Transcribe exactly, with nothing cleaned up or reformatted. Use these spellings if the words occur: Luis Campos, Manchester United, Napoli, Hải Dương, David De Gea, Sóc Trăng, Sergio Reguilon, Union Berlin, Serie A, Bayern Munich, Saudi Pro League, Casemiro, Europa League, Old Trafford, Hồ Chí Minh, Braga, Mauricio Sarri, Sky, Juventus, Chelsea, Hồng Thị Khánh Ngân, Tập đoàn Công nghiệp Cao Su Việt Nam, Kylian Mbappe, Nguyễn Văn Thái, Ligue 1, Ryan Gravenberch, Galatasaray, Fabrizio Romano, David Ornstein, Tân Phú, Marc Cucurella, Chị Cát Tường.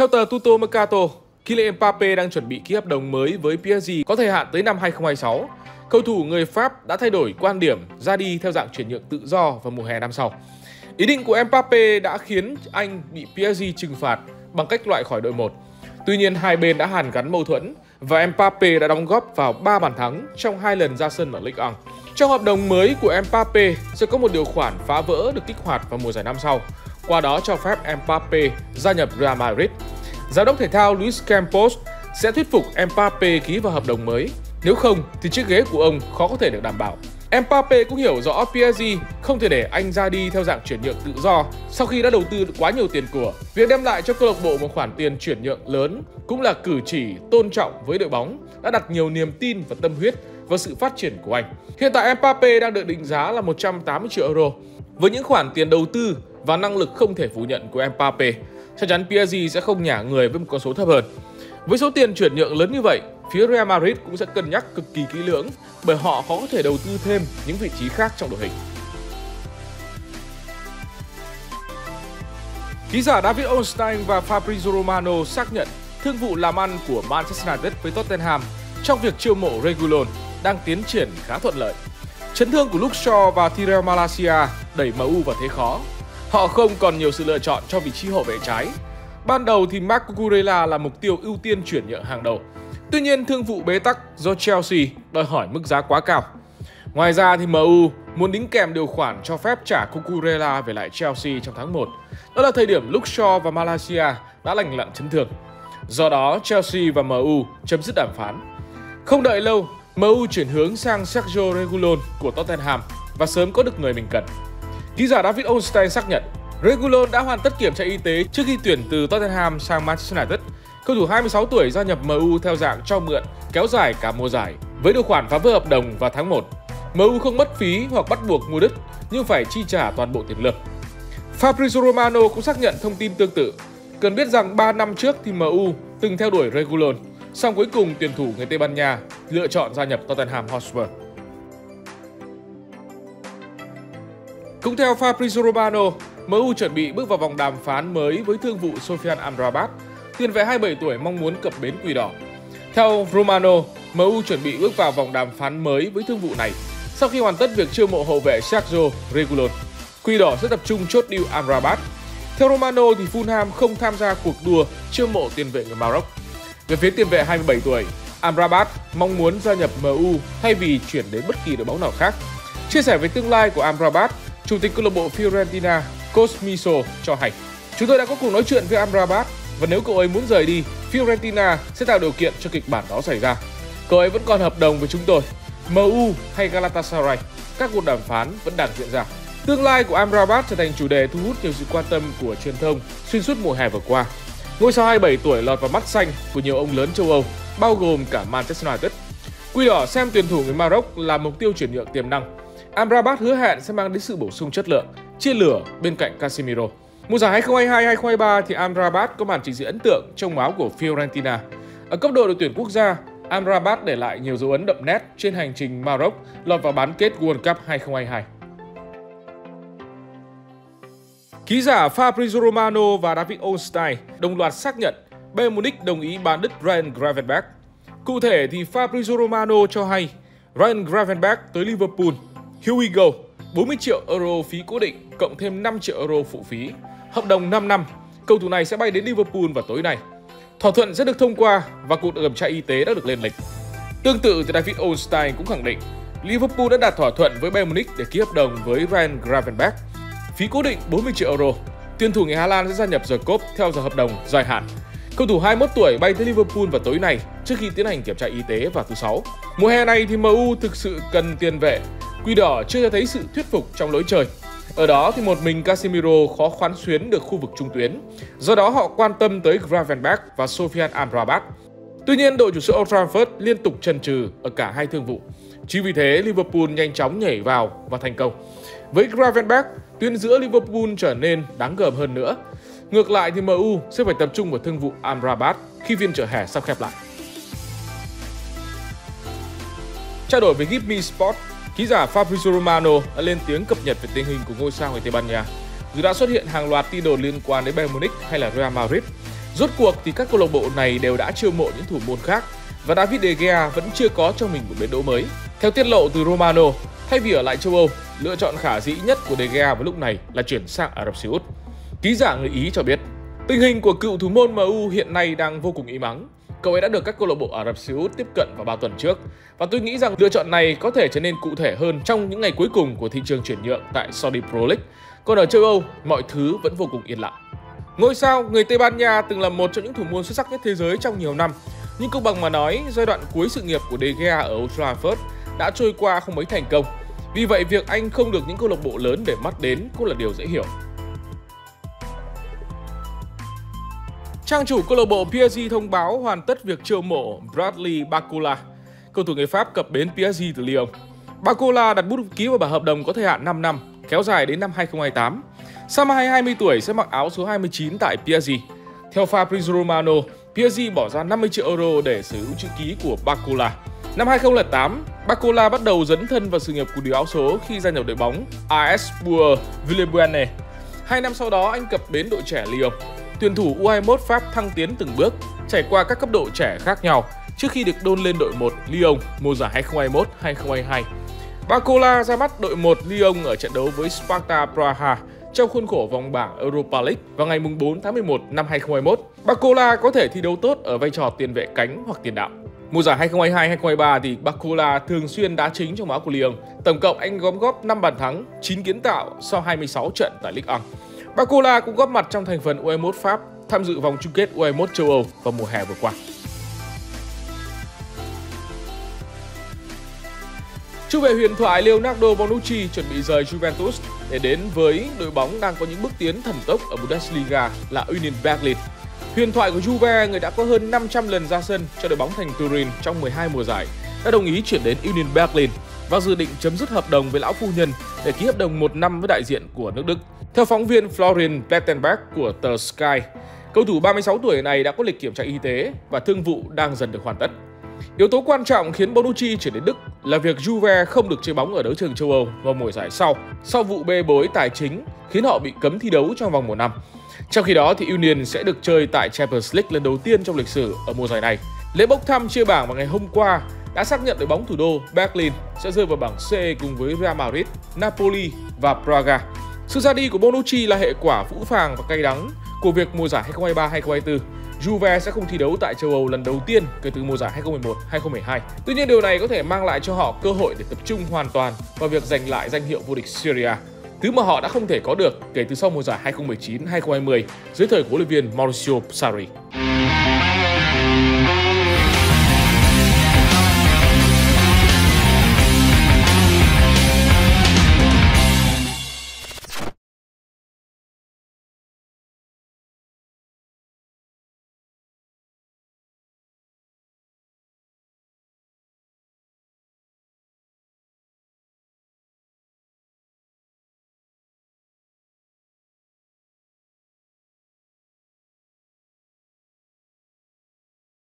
Theo tờ Tutto Mercato, Kylian Mbappe đang chuẩn bị ký hợp đồng mới với pê ét giê có thời hạn tới năm hai không hai sáu. Cầu thủ người Pháp đã thay đổi quan điểm ra đi theo dạng chuyển nhượng tự do vào mùa hè năm sau. Ý định của Mbappe đã khiến anh bị pê ét giê trừng phạt bằng cách loại khỏi đội một. Tuy nhiên, hai bên đã hàn gắn mâu thuẫn và Mbappe đã đóng góp vào ba bàn thắng trong hai lần ra sân ở Ligue một. Trong hợp đồng mới của Mbappe sẽ có một điều khoản phá vỡ được kích hoạt vào mùa giải năm sau, qua đó cho phép Mbappe gia nhập Real Madrid. Giám đốc thể thao Luis Campos sẽ thuyết phục Mbappe ký vào hợp đồng mới, nếu không thì chiếc ghế của ông khó có thể được đảm bảo. Mbappe cũng hiểu rõ pê ét giê không thể để anh ra đi theo dạng chuyển nhượng tự do sau khi đã đầu tư quá nhiều tiền của. Việc đem lại cho câu lạc bộ một khoản tiền chuyển nhượng lớn cũng là cử chỉ tôn trọng với đội bóng đã đặt nhiều niềm tin và tâm huyết vào sự phát triển của anh. Hiện tại Mbappe đang được định giá là một trăm tám mươi triệu euro. Với những khoản tiền đầu tư và năng lực không thể phủ nhận của Mbappe, chắc chắn pê ét giê sẽ không nhả người với một con số thấp hơn. Với số tiền chuyển nhượng lớn như vậy, phía Real Madrid cũng sẽ cân nhắc cực kỳ kỹ lưỡng bởi họ khó có thể đầu tư thêm những vị trí khác trong đội hình. Ký giả David Ornstein và Fabrizio Romano xác nhận thương vụ làm ăn của Manchester United với Tottenham trong việc chiêu mộ Reguilon đang tiến triển khá thuận lợi. Chấn thương của Luke Shaw và Tirel Malacia đẩy em u vào thế khó. Họ không còn nhiều sự lựa chọn cho vị trí hậu vệ trái. Ban đầu thì Marc Cucurella là mục tiêu ưu tiên chuyển nhượng hàng đầu. Tuy nhiên, thương vụ bế tắc do Chelsea đòi hỏi mức giá quá cao. Ngoài ra thì em u muốn đính kèm điều khoản cho phép trả Cucurella về lại Chelsea trong tháng một. Đó là thời điểm Luke Shaw và Malacia đã lành lặn chấn thương. Do đó, Chelsea và em u chấm dứt đàm phán. Không đợi lâu, em u chuyển hướng sang Sergio Reguilon của Tottenham và sớm có được người mình cần. Ký giả David Ornstein xác nhận Reguilon đã hoàn tất kiểm tra y tế trước khi tuyển từ Tottenham sang Manchester United. Cầu thủ hai mươi sáu tuổi gia nhập em u theo dạng cho mượn kéo dài cả mùa giải với điều khoản phá vỡ hợp đồng vào tháng một. em u không mất phí hoặc bắt buộc mua đứt nhưng phải chi trả toàn bộ tiền lương. Fabrizio Romano cũng xác nhận thông tin tương tự. Cần biết rằng ba năm trước thì em u từng theo đuổi Reguilon, song cuối cùng tuyển thủ người Tây Ban Nha lựa chọn gia nhập Tottenham Hotspur. Cũng theo Fabrizio Romano, em u chuẩn bị bước vào vòng đàm phán mới với thương vụ Sofyan Amrabat, tiền vệ hai mươi bảy tuổi mong muốn cập bến Quỷ Đỏ. Theo Romano, em u chuẩn bị bước vào vòng đàm phán mới với thương vụ này sau khi hoàn tất việc chiêu mộ hậu vệ Sergio Reguilon. Quỷ Đỏ sẽ tập trung chốt deal Amrabat. Theo Romano thì Fulham không tham gia cuộc đua chiêu mộ tiền vệ người Maroc. Về phía tiền vệ hai mươi bảy tuổi, Amrabat mong muốn gia nhập em u thay vì chuyển đến bất kỳ đội bóng nào khác. Chia sẻ về tương lai của Amrabat, chủ tịch câu lạc bộ Fiorentina Cosmiro cho hay: "Chúng tôi đã có cuộc nói chuyện với Amrabat và nếu cậu ấy muốn rời đi, Fiorentina sẽ tạo điều kiện cho kịch bản đó xảy ra. Cậu ấy vẫn còn hợp đồng với chúng tôi. em u hay Galatasaray, các cuộc đàm phán vẫn đang diễn ra." Tương lai của Amrabat trở thành chủ đề thu hút nhiều sự quan tâm của truyền thông xuyên suốt mùa hè vừa qua. Ngôi sao hai mươi bảy tuổi lọt vào mắt xanh của nhiều ông lớn châu Âu, bao gồm cả Manchester United. Quỷ Đỏ xem tuyển thủ người Maroc là mục tiêu chuyển nhượng tiềm năng. Amrabat hứa hẹn sẽ mang đến sự bổ sung chất lượng, chia lửa bên cạnh Casemiro. Mùa giải hai không hai hai hai không hai ba thì Amrabat có màn trình diễn ấn tượng trong máu của Fiorentina. Ở cấp độ đội tuyển quốc gia, Amrabat để lại nhiều dấu ấn đậm nét trên hành trình Maroc lọt vào bán kết World Cup hai không hai hai. Ký giả Fabrizio Romano và David Ornstein đồng loạt xác nhận Bayern Munich đồng ý bán đứt Ryan Gravenberch. Cụ thể thì Fabrizio Romano cho hay Ryan Gravenberch tới Liverpool. Here we go, bốn mươi triệu euro phí cố định cộng thêm năm triệu euro phụ phí, hợp đồng năm năm, cầu thủ này sẽ bay đến Liverpool vào tối nay. Thỏa thuận sẽ được thông qua và cuộc kiểm tra y tế đã được lên lịch. Tương tự thì David Ornstein cũng khẳng định Liverpool đã đạt thỏa thuận với Bayern Munich để ký hợp đồng với Ryan Gravenberch. Phí cố định bốn mươi triệu euro, tuyển thủ người Hà Lan sẽ gia nhập The Cup theo giờ hợp đồng dài hạn. Cầu thủ hai mươi mốt tuổi bay tới Liverpool vào tối nay trước khi tiến hành kiểm tra y tế vào thứ Sáu. Mùa hè này thì em u thực sự cần tiền vệ. Quỷ Đỏ chưa thấy sự thuyết phục trong lối chơi. Ở đó thì một mình Casemiro khó khoán xuyến được khu vực trung tuyến. Do đó họ quan tâm tới Gravenberch và Sofyan Amrabat. Tuy nhiên, đội chủ sân Old Trafford liên tục chần chừ ở cả hai thương vụ. Chính vì thế, Liverpool nhanh chóng nhảy vào và thành công. Với Gravenberch, tuyến giữa Liverpool trở nên đáng gờm hơn nữa. Ngược lại thì em u sẽ phải tập trung vào thương vụ Amrabat khi phiên chợ hè sắp khép lại. Trao đổi với Give Me Sport, ký giả Fabrizio Romano đã lên tiếng cập nhật về tình hình của ngôi sao người Tây Ban Nha. Dù đã xuất hiện hàng loạt tin đồn liên quan đến Bayern Munich hay là Real Madrid, Rốt cuộc thì các câu lạc bộ này đều đã chiêu mộ những thủ môn khác và David De Gea vẫn chưa có cho mình một biến đấu mới. Theo tiết lộ từ Romano, thay vì ở lại châu Âu, lựa chọn khả dĩ nhất của De Gea vào lúc này là chuyển sang Ả Rập Xê Út. Ký giả người Ý cho biết, tình hình của cựu thủ môn em u hiện nay đang vô cùng im ắng. Cậu ấy đã được các câu lạc bộ Ả Rập Xê Út tiếp cận vào ba tuần trước và tôi nghĩ rằng lựa chọn này có thể trở nên cụ thể hơn trong những ngày cuối cùng của thị trường chuyển nhượng tại Saudi Pro League. Còn ở châu Âu, mọi thứ vẫn vô cùng yên lặng. Ngôi sao người Tây Ban Nha từng là một trong những thủ môn xuất sắc nhất thế giới trong nhiều năm, nhưng công bằng mà nói, giai đoạn cuối sự nghiệp của De Gea ở Old Trafford đã trôi qua không mấy thành công. Vì vậy, việc anh không được những câu lạc bộ lớn để mắt đến cũng là điều dễ hiểu. Trang chủ câu lạc bộ pê ét giê thông báo hoàn tất việc chiêu mộ Bradley Bakula, cầu thủ người Pháp cập bến pê ét giê từ Lyon. Bakula đặt bút ký vào bản hợp đồng có thời hạn năm năm, kéo dài đến năm hai không hai tám. Samai hai mươi tuổi sẽ mặc áo số hai mươi chín tại pê ét giê. Theo Fabrizio Romano, pê ét giê bỏ ra năm mươi triệu euro để sở hữu chữ ký của Barcola. Năm hai không không tám, Barcola bắt đầu dấn thân vào sự nghiệp của điều áo số khi gia nhập đội bóng a ét Bourg Villebuane. Hai năm sau đó, anh cập bến đội trẻ Lyon. Tuyển thủ u hai mươi mốt Pháp thăng tiến từng bước, trải qua các cấp độ trẻ khác nhau trước khi được đôn lên đội một Lyon mùa giải hai không hai mốt hai không hai hai. Barcola ra mắt đội một Lyon ở trận đấu với Sparta Praha trong khuôn khổ vòng bảng Europa League vào ngày bốn tháng mười một năm hai không hai mốt. Barcola có thể thi đấu tốt ở vai trò tiền vệ cánh hoặc tiền đạo. Mùa giải hai không hai hai hai không hai ba thì Barcola thường xuyên đá chính trong áo của Lyon. Tổng cộng anh gom góp năm bàn thắng, chín kiến tạo sau hai mươi sáu trận tại Ligue một. Barcola cũng góp mặt trong thành phần u hai mươi mốt Pháp tham dự vòng chung kết u hai mươi mốt châu Âu vào mùa hè vừa qua. Trung vệ huyền thoại Leonardo Bonucci chuẩn bị rời Juventus để đến với đội bóng đang có những bước tiến thần tốc ở Bundesliga là Union Berlin. Huyền thoại của Juve, người đã có hơn năm trăm lần ra sân cho đội bóng thành Turin trong mười hai mùa giải, đã đồng ý chuyển đến Union Berlin và dự định chấm dứt hợp đồng với lão phu nhân để ký hợp đồng một năm với đại diện của nước Đức. Theo phóng viên Florian Plettenberg của tờ Sky, cầu thủ ba mươi sáu tuổi này đã có lịch kiểm tra y tế và thương vụ đang dần được hoàn tất. Yếu tố quan trọng khiến Bonucci chuyển đến Đức là việc Juve không được chơi bóng ở đấu trường châu Âu vào mùa giải sau, sau vụ bê bối tài chính khiến họ bị cấm thi đấu trong vòng một năm. Trong khi đó, thì Union sẽ được chơi tại Champions League lần đầu tiên trong lịch sử ở mùa giải này. Lễ bốc thăm chia bảng vào ngày hôm qua đã xác nhận đội bóng thủ đô Berlin sẽ rơi vào bảng C cùng với Real Madrid, Napoli và Braga. Sự ra đi của Bonucci là hệ quả phũ phàng và cay đắng của việc mùa giải hai không hai ba hai không hai tư, Juve sẽ không thi đấu tại châu Âu lần đầu tiên kể từ mùa giải hai không một một hai không một hai. Tuy nhiên, điều này có thể mang lại cho họ cơ hội để tập trung hoàn toàn vào việc giành lại danh hiệu vô địch Serie A, thứ mà họ đã không thể có được kể từ sau mùa giải hai không một chín hai không hai không dưới thời của huấn luyện viên Mauricio Sarri.